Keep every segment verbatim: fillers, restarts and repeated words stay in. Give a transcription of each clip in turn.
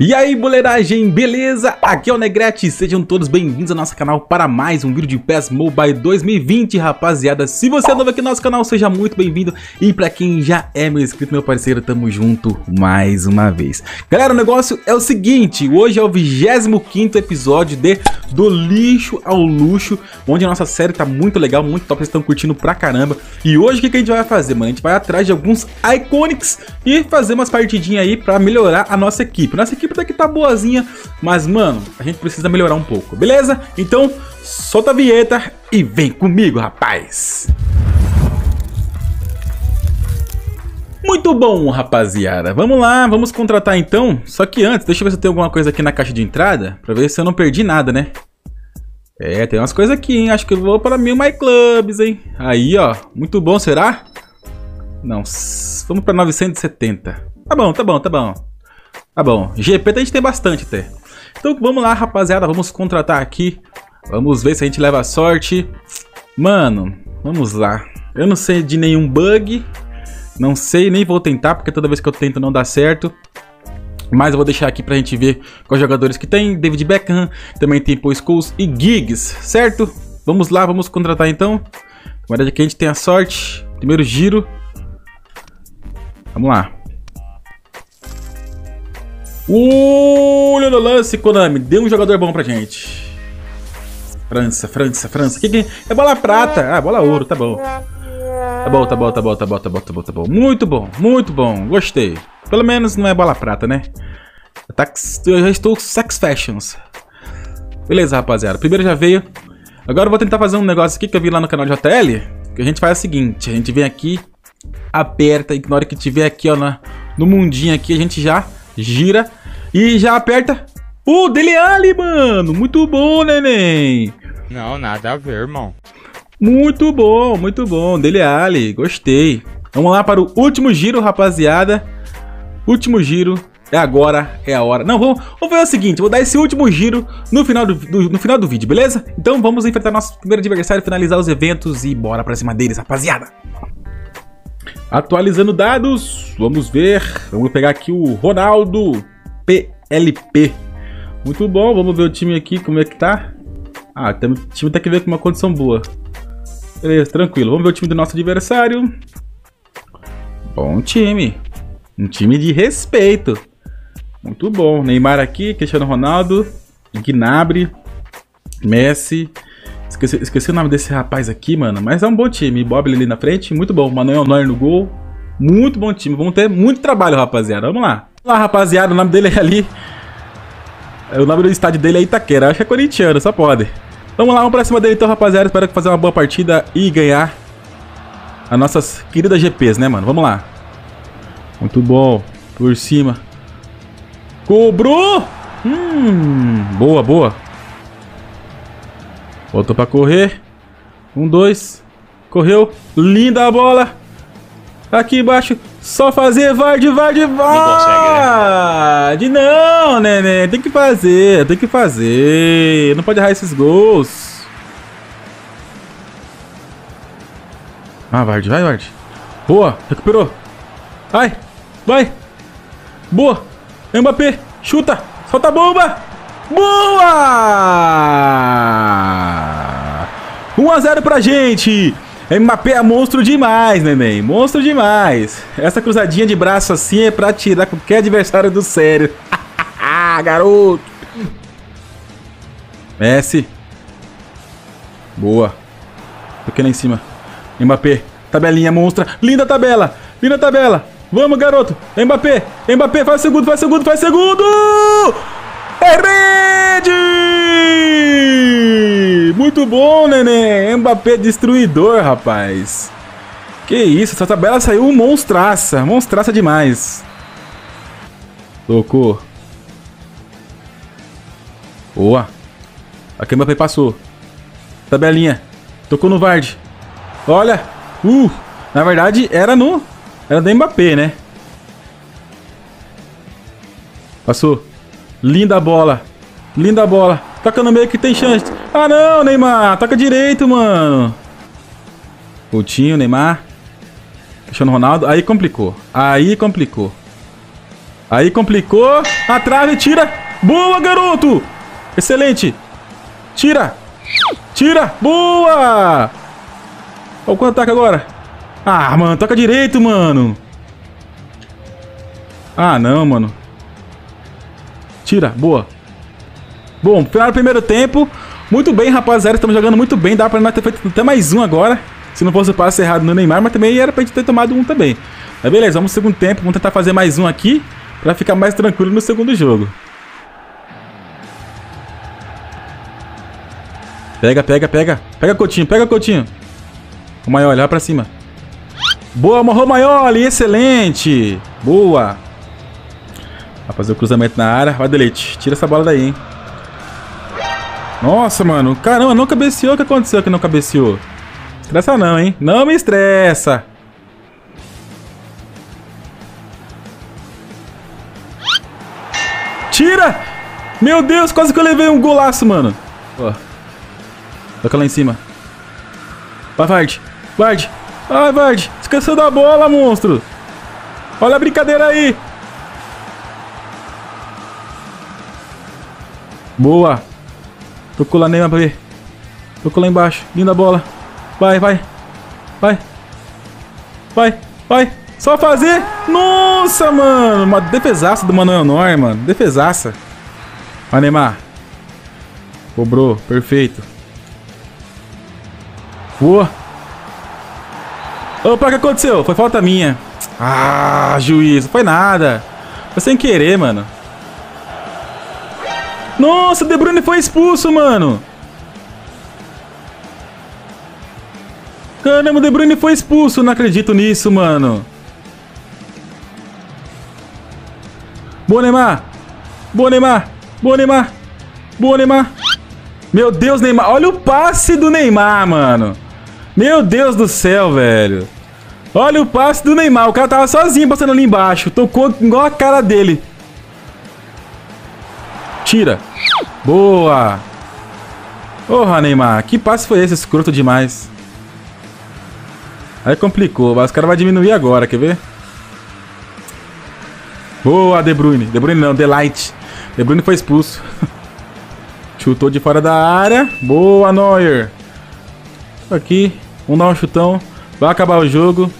E aí, boleiragem, beleza? Aqui é o Negrete, sejam todos bem-vindos ao nosso canal para mais um vídeo de P E S Mobile dois mil e vinte, rapaziada. Se você é novo aqui no nosso canal, seja muito bem-vindo, e pra quem já é meu inscrito, meu parceiro, tamo junto mais uma vez. Galera, o negócio é o seguinte, hoje é o vigésimo quinto episódio de Do Lixo ao Luxo, onde a nossa série tá muito legal, muito top, vocês estão curtindo pra caramba. E hoje o que, que a gente vai fazer, mano? A gente vai atrás de alguns Iconics e fazer umas partidinhas aí pra melhorar a nossa equipe. Nossa equipe daqui tá boazinha, mas, mano, a gente precisa melhorar um pouco, beleza? Então, solta a vinheta e vem comigo, rapaz! Muito bom, rapaziada. Vamos lá, vamos contratar então. Só que antes, deixa eu ver se eu tenho alguma coisa aqui na caixa de entrada, pra ver se eu não perdi nada, né? É, tem umas coisas aqui, hein? Acho que eu vou para mil MyClubs, hein? Aí, ó, muito bom, será? Não, vamos para novecentos e setenta. Tá bom, tá bom, tá bom. Tá bom, G P a gente tem bastante até. Então vamos lá, rapaziada, vamos contratar aqui. Vamos ver se a gente leva a sorte. Mano, vamos lá. Eu não sei de nenhum bug. Não sei, nem vou tentar, porque toda vez que eu tento não dá certo. Mas eu vou deixar aqui pra gente ver quais jogadores que tem. David Beckham, também tem Paul Scholes e Giggs, certo? Vamos lá, vamos contratar então. Na verdade aqui a gente tem a sorte. Primeiro giro. Vamos lá. Olha no lance, Konami. Deu um jogador bom pra gente. França, França, França. Que que... É bola prata. Ah, bola ouro, tá bom. Tá bom, tá bom, tá bom, tá bom, tá bom, tá bom, tá bom. Muito bom, muito bom. Gostei. Pelo menos não é bola prata, né? Eu já estou sex fashions. Beleza, rapaziada. Primeiro já veio. Agora eu vou tentar fazer um negócio aqui que eu vi lá no canal de J L. Que a gente faz o seguinte. A gente vem aqui, aperta e na hora que tiver aqui, ó, na, no mundinho aqui, a gente já... gira e já aperta o Dele Alli, mano. Muito bom, neném. Não, nada a ver, irmão. Muito bom, muito bom. Dele Alli, gostei. Vamos lá para o último giro, rapaziada. Último giro. É agora, é a hora. Não, vamos, vamos fazer o seguinte. Vou dar esse último giro no final do, do, no final do vídeo, beleza? Então vamos enfrentar nosso primeiro adversário, finalizar os eventos e bora pra cima deles, rapaziada. Atualizando dados, vamos ver, vamos pegar aqui o Ronaldo P L P. Muito bom, vamos ver o time aqui, como é que tá. Ah, tem, o time tem que ver com uma condição boa. Beleza, tranquilo, vamos ver o time do nosso adversário. Bom time, um time de respeito. Muito bom, Neymar aqui, Cristiano Ronaldo, Gnabry, Messi... Esqueci, esqueci o nome desse rapaz aqui, mano. Mas é um bom time. Bob ali na frente. Muito bom. Manuel Neuer no gol. Muito bom time. Vamos ter muito trabalho, rapaziada. Vamos lá. Vamos lá, rapaziada. O nome dele é ali. O nome do estádio dele é Itaquera. Acho que é corintiano. Só pode. Vamos lá. Vamos pra cima dele então, rapaziada. Espero que fazer uma boa partida e ganhar as nossas queridas G Ps, né, mano? Vamos lá. Muito bom. Por cima. Cobrou! Hum. Boa, boa. Voltou pra correr. Um, dois. Correu. Linda a bola. Aqui embaixo. Só fazer. Vai, de vai, de vai. Não consegue, né? Não, neném. Tem que fazer. Tem que fazer. Não pode errar esses gols. Ah, Vard. Vai, Vard. Boa. Recuperou. Vai. Vai. Boa. Mbappé. Chuta. Solta a bomba. Boa! um a zero pra gente. Mbappé é monstro demais, neném. Monstro demais. Essa cruzadinha de braço assim é pra tirar qualquer adversário do sério. Garoto. Messi. Boa. Toquei lá em cima. Mbappé. Tabelinha monstra. Linda tabela. Linda tabela. Vamos, garoto. Mbappé. Mbappé. Faz segundo, faz segundo, faz segundo. É rede! Muito bom, neném. Mbappé destruidor, rapaz. Que isso, essa tabela saiu monstraça. Monstraça demais. Tocou. Boa. Aqui Mbappé passou. Tabelinha. Tocou no Vard. Olha. Uh, na verdade, era no... Era do Mbappé, né? Passou. Linda bola. Linda bola. Toca no meio que tem chance. Ah, não, Neymar. Toca direito, mano. Coutinho, Neymar. Cristiano Ronaldo. Aí complicou. Aí complicou. Aí complicou. A trave, tira. Boa, garoto. Excelente. Tira. Tira. Boa. Olha o contra-ataque agora. Ah, mano. Toca direito, mano. Ah, não, mano. Tira. Boa. Bom, final do primeiro tempo. Muito bem, rapaziada. Estamos jogando muito bem. Dá pra nós ter feito até mais um agora. Se não fosse o passe errado no Neymar. Mas também era pra gente ter tomado um também. Mas beleza. Vamos no segundo tempo. Vamos tentar fazer mais um aqui. Pra ficar mais tranquilo no segundo jogo. Pega, pega, pega. Pega Coutinho, pega Coutinho. O Maioli, vai pra cima. Boa, amarrou o Maioli. Excelente. Boa. Vai fazer o cruzamento na área. Vai, Delete. Tira essa bola daí, hein. Nossa, mano. Caramba, não cabeceou. O que aconteceu que não cabeceou? Estressa não, hein. Não me estressa. Tira. Meu Deus, quase que eu levei um golaço, mano. Ó. Oh. Toca lá em cima. Vai, Vard. Vard. Ai, Vard. Esqueceu da bola, monstro. Olha a brincadeira aí. Boa. Tocou lá, Neymar, pra ver. Tocou lá embaixo. Linda bola. Vai, vai. Vai. Vai, vai. Só fazer. Nossa, mano. Uma defesaça do Manuel Neuer, mano. Defesaça. Vai, Neymar. Cobrou. Perfeito. Boa. Opa, o que aconteceu? Foi falta minha. Ah, juiz. Não foi nada. Foi sem querer, mano. Nossa, o De Bruyne foi expulso, mano. Caramba, o De Bruyne foi expulso. Não acredito nisso, mano. Boa, Neymar. Boa, Neymar. Boa, Neymar. Boa, Neymar. Meu Deus, Neymar. Olha o passe do Neymar, mano. Meu Deus do céu, velho. Olha o passe do Neymar. O cara tava sozinho passando ali embaixo. Tocou igual a cara dele. Tira. Boa. Porra, Neymar. Que passe foi esse? Escroto demais. Aí complicou. Mas o cara vai diminuir agora. Quer ver? Boa, De Bruyne. De Bruyne não. Delight. De Bruyne foi expulso. Chutou de fora da área. Boa, Neuer. Aqui. Vamos dar um chutão. Vai acabar o jogo.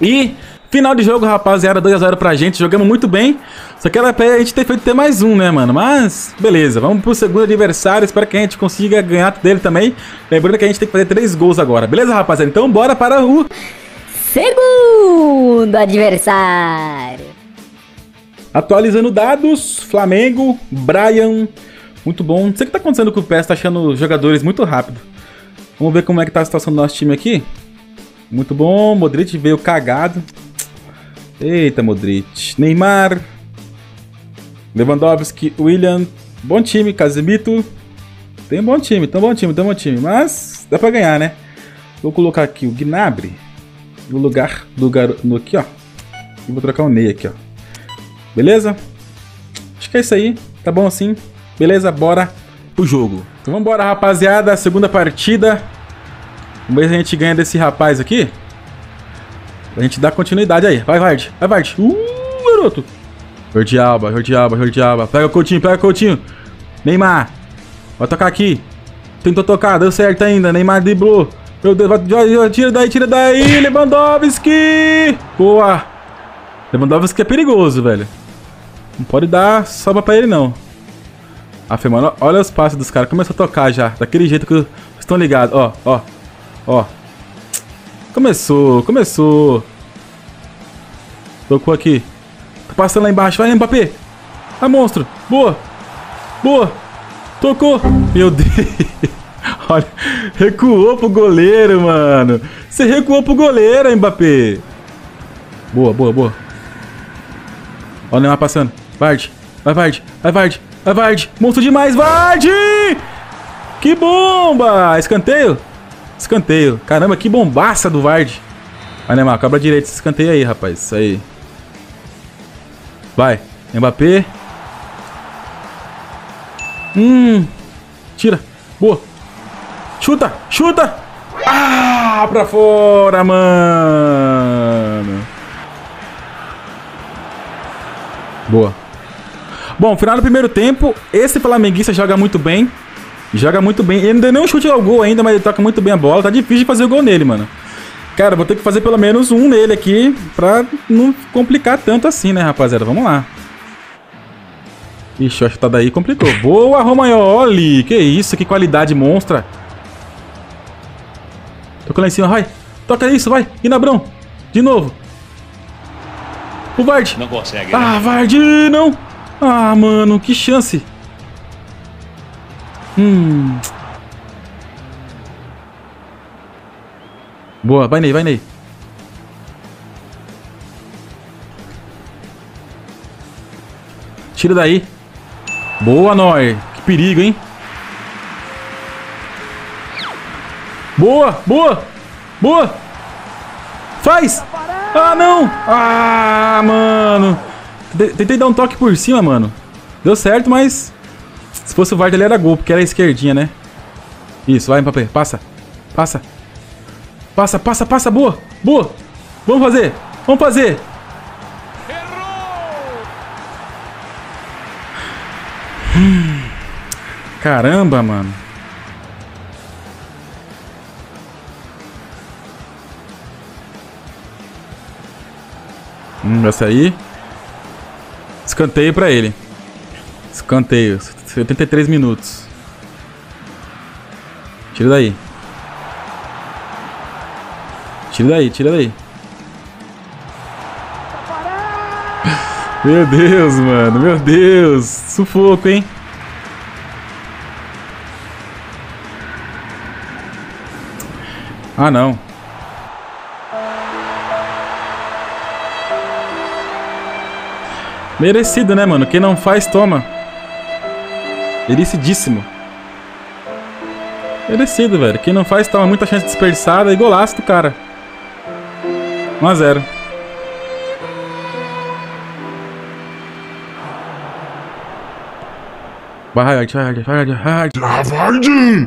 E final de jogo, rapaziada. dois a zero pra gente. Jogamos muito bem. Só que era pra a gente ter feito ter mais um, né, mano? Mas, beleza. Vamos pro segundo adversário. Espero que a gente consiga ganhar dele também. Lembrando que a gente tem que fazer três gols agora. Beleza, rapaziada? Então, bora para o segundo adversário. Atualizando dados. Flamengo. Brian. Muito bom. Não sei o que tá acontecendo com o P E S, tá achando jogadores muito rápido. Vamos ver como é que tá a situação do nosso time aqui. Muito bom. Modric veio cagado. Eita, Modric. Neymar. Lewandowski. William. Bom time. Casemiro. Tem um bom time. Tem um bom time. Tem um bom time. Mas dá pra ganhar, né? Vou colocar aqui o Gnabry no lugar do garoto aqui, ó. E vou trocar o Ney aqui, ó. Beleza? Acho que é isso aí. Tá bom assim. Beleza, bora pro jogo. Então vambora, rapaziada. Segunda partida. Vamos ver se a gente ganha desse rapaz aqui. Pra gente dar continuidade aí. Vai, Vard. Vai, Vard. Uh, garoto. Jordi Alba, Jordi Alba, Jordi Alba. Pega o Coutinho, pega o Coutinho. Neymar. Vai tocar aqui. Tentou tocar, deu certo ainda. Neymar driblou. Meu Deus, vai, tira daí, tira daí. Lewandowski. Boa. Lewandowski é perigoso, velho. Não pode dar sobra pra ele, não. Aff, mano, olha os passos dos caras. Começou a tocar já. Daquele jeito que estão ligados. Ó, ó, ó. Começou, começou. Tocou aqui. Tá passando lá embaixo. Vai, Mbappé. Ah, monstro. Boa. Boa. Tocou. Meu Deus. Olha. Recuou pro goleiro, mano. Você recuou pro goleiro, Mbappé. Boa, boa, boa. Olha o Neymar passando. Vard. Vai, Vard. Vai, Vard. Vai, Vard. Monstro demais, Vard! Que bomba! Escanteio? Escanteio. Caramba, que bombaça do Vard. Vai, Neymar, cabra direito esse escanteio aí, rapaz. Isso aí. Vai. Mbappé. Hum. Tira. Boa. Chuta, chuta! Ah, pra fora, mano! Boa. Bom, final do primeiro tempo. Esse flamenguista joga muito bem. Joga muito bem. Ele não deu nem um chute ao gol ainda, mas ele toca muito bem a bola. Tá difícil de fazer o gol nele, mano. Cara, vou ter que fazer pelo menos um nele aqui pra não complicar tanto assim, né, rapaziada? Vamos lá. Ixi, a chutada aí complicou. Boa, Romagnoli! Que isso, que qualidade monstra. Toca lá em cima, vai. Toca isso, vai. Gnabrão. De novo. O Vard. Não consegue. Né? Ah, Vard, não. Ah, mano, que chance. Hum... Boa, vai Ney, vai Ney. Tira daí. Boa, Neuer. Que perigo, hein? Boa, boa, boa. Faz. Ah, não. Ah, mano. Tentei dar um toque por cima, mano. Deu certo, mas... Se fosse o V A R, ele era gol, porque era a esquerdinha, né? Isso, vai, Mbappé. Passa, passa. Passa, passa, passa, boa, boa. Vamos fazer, vamos fazer. Hum, caramba, mano. Hum, essa aí. Escanteio pra ele. Escanteio, setenta e três minutos. Tira daí. Tira daí, tira daí. Meu Deus, mano. Meu Deus. Sufoco, hein? Ah, não. Merecido, né, mano? Quem não faz, toma. Merecidíssimo. Merecido, velho. Quem não faz, toma. Muita chance desperdiçada e golaço do cara. um a zero. Vai, vai, vai, vai, vai.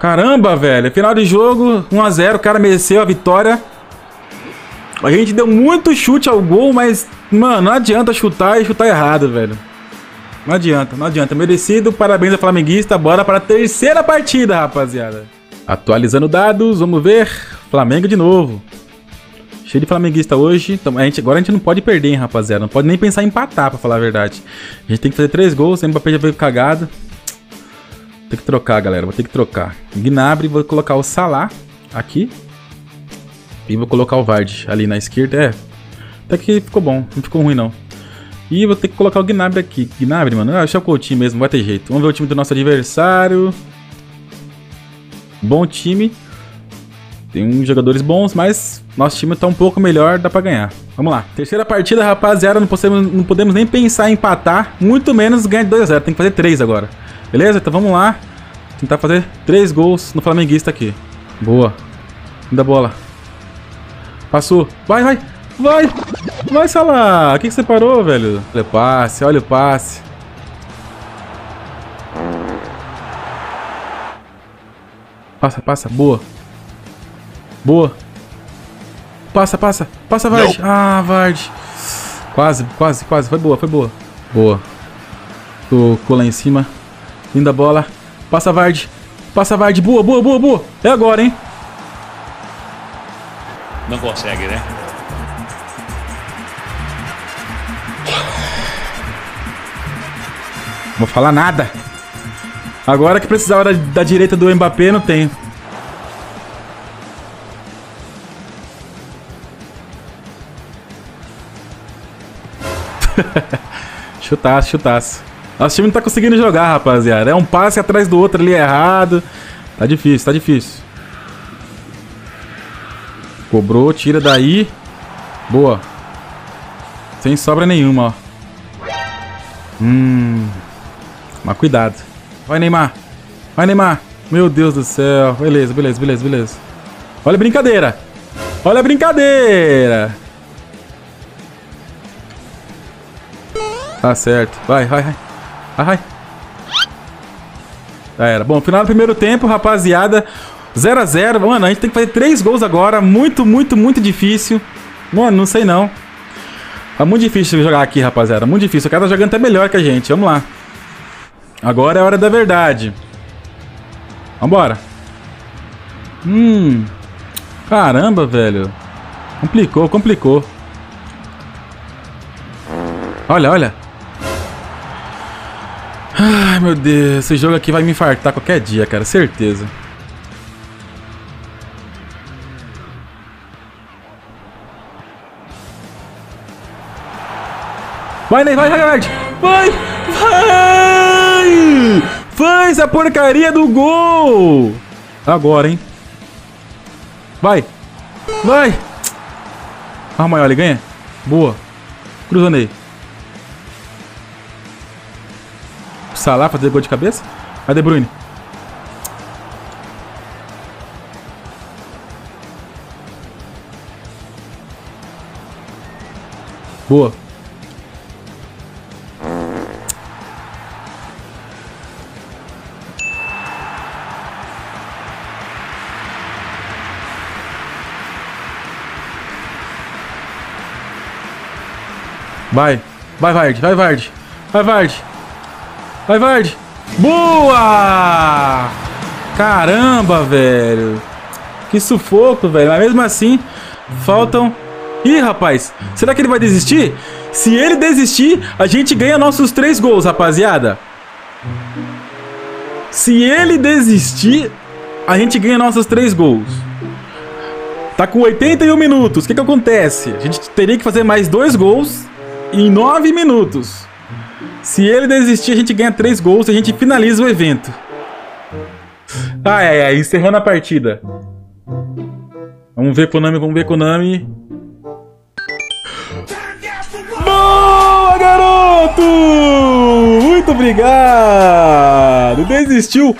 Caramba, velho. Final de jogo, um a zero. O cara mereceu a vitória. A gente deu muito chute ao gol, mas, mano, não adianta chutar e chutar errado, velho. Não adianta, não adianta. Merecido. Parabéns ao flamenguista. Bora para a terceira partida, rapaziada. Atualizando dados, vamos ver. Flamengo de novo. Cheio de flamenguista hoje, então, a gente, agora a gente não pode perder, hein, rapaziada. Não pode nem pensar em empatar, pra falar a verdade. A gente tem que fazer três gols, o Mbappé já veio cagado. Vou ter que trocar, galera, vou ter que trocar. Gnabry, vou colocar o Salah aqui. E vou colocar o Vard ali na esquerda, é. Até que ficou bom, não ficou ruim não. E vou ter que colocar o Gnabry aqui. Gnabry, mano, ah, deixa o Coutinho mesmo, vai ter jeito. Vamos ver o time do nosso adversário. Bom time. Tem uns jogadores bons, mas nosso time tá um pouco melhor, dá pra ganhar. Vamos lá. Terceira partida, rapaziada, não podemos, não podemos nem pensar em empatar, muito menos ganhar de dois a zero. Tem que fazer três agora. Beleza? Então vamos lá. Tentar fazer três gols no flamenguista aqui. Boa. Da bola. Passou. Vai, vai. Vai. Vai, Salah. O que, que você parou, velho? Olha o passe, olha o passe. Passa, passa. Boa. Boa. Passa, passa. Passa, Vard. Não. Ah, Vard. Quase, quase, quase. Foi boa, foi boa. Boa. Tocou lá em cima. Linda bola. Passa, Vard. Passa, Vard. Boa, boa, boa, boa. É agora, hein? Não consegue, né? Não vou falar nada. Agora que precisava da, da direita do Mbappé, não tem. Chutaço, chutaço. Nosso time não tá conseguindo jogar, rapaziada. É um passe atrás do outro ali errado. Tá difícil, tá difícil. Cobrou, tira daí. Boa. Sem sobra nenhuma, ó. Hum. Mas cuidado. Vai, Neymar. Vai, Neymar. Meu Deus do céu. Beleza, beleza, beleza, beleza. Olha a brincadeira. Olha a brincadeira. Tá certo. Vai, vai, vai. Vai, vai. Já era. Bom, final do primeiro tempo, rapaziada. zero a zero. Mano, a gente tem que fazer três gols agora. Muito, muito, muito difícil. Mano, não sei não. Tá muito difícil jogar aqui, rapaziada. Muito difícil. O cara tá jogando até melhor que a gente. Vamos lá. Agora é a hora da verdade. Vambora. Hum. Caramba, velho. Complicou, complicou. Olha, olha. Ai, meu Deus. Esse jogo aqui vai me infartar qualquer dia, cara. Certeza. Vai, Ney, vai, Hagard! Vai! Vai! Faz a porcaria do gol! Agora, hein? Vai! Vai! Arruma aí, olha, ganha! Boa! Cruzou nele. Salah fazer gol de cabeça? Vai, De Bruyne! Boa! Vai, vai, Vard, vai, Vard, vai, Vard, vai, Vard, boa! Caramba, velho, que sufoco, velho, mas mesmo assim, faltam... Ih, rapaz, será que ele vai desistir? Se ele desistir, a gente ganha nossos três gols, rapaziada. Se ele desistir, a gente ganha nossos três gols. Tá com oitenta e um minutos, o que que acontece? A gente teria que fazer mais dois gols... Em nove minutos. Se ele desistir, a gente ganha três gols e a gente finaliza o evento. Ai, ai, ai. Encerrando a partida. Vamos ver Konami, vamos ver Konami. Boa, garoto! Muito obrigado! Desistiu.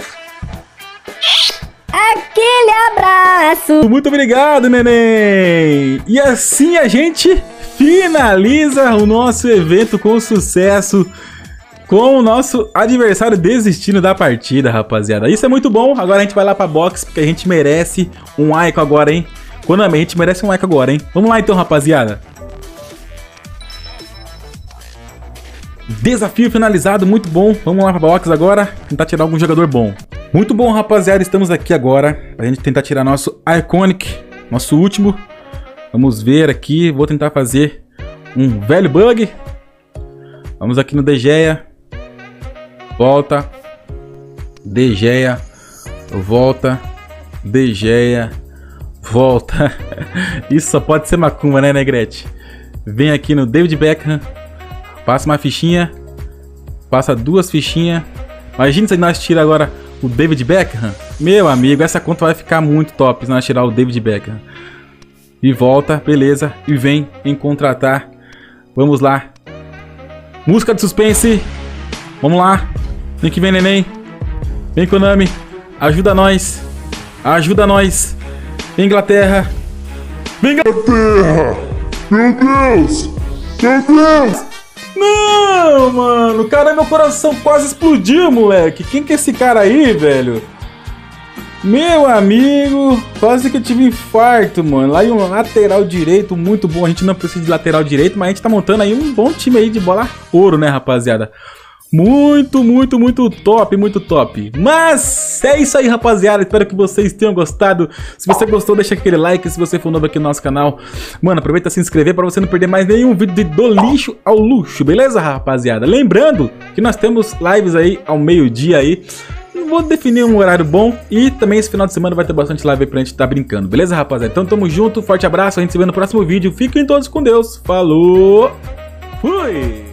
Aquele abraço! Muito obrigado, neném! E assim a gente... finaliza o nosso evento com sucesso, com o nosso adversário desistindo da partida, rapaziada. Isso é muito bom. Agora a gente vai lá pra box, porque a gente merece um Aiko agora, hein? Konami, a gente merece um Aiko agora, hein? Vamos lá então, rapaziada. Desafio finalizado, muito bom. Vamos lá pra box agora, tentar tirar algum jogador bom. Muito bom, rapaziada. Estamos aqui agora pra gente tentar tirar nosso Iconic, nosso último. Vamos ver aqui, vou tentar fazer um velho bug. Vamos aqui no De Gea. Volta. De Gea. Volta. De Gea. Volta. Isso só pode ser macumba, né, Negrete? Vem aqui no David Beckham. Passa uma fichinha. Passa duas fichinhas. Imagina se nós tirar agora o David Beckham. Meu amigo, essa conta vai ficar muito top se nós tirar o David Beckham. E volta, beleza. E vem em contratar. Vamos lá. Música de suspense. Vamos lá. Tem que vir, neném. Vem, Konami. Ajuda nós. Ajuda nós. Vem, Inglaterra. Vem, Inglaterra. Meu Deus. Meu Deus. Não, mano. Cara, meu coração quase explodiu, moleque. Quem que é esse cara aí, velho? Meu amigo, quase que eu tive infarto, mano. Lá em um lateral direito, muito bom. A gente não precisa de lateral direito, mas a gente tá montando aí um bom time aí de bola ouro, né, rapaziada? Muito, muito, muito top, muito top. Mas é isso aí, rapaziada. Espero que vocês tenham gostado. Se você gostou, deixa aquele like. Se você for novo aqui no nosso canal, mano, aproveita e se inscrever para você não perder mais nenhum vídeo de Do Lixo ao Luxo, beleza, rapaziada? Lembrando que nós temos lives aí ao meio-dia aí. Vou definir um horário bom e também esse final de semana vai ter bastante live aí pra gente tá brincando, beleza, rapaziada? Então tamo junto, forte abraço, a gente se vê no próximo vídeo. Fiquem todos com Deus. Falou! Fui!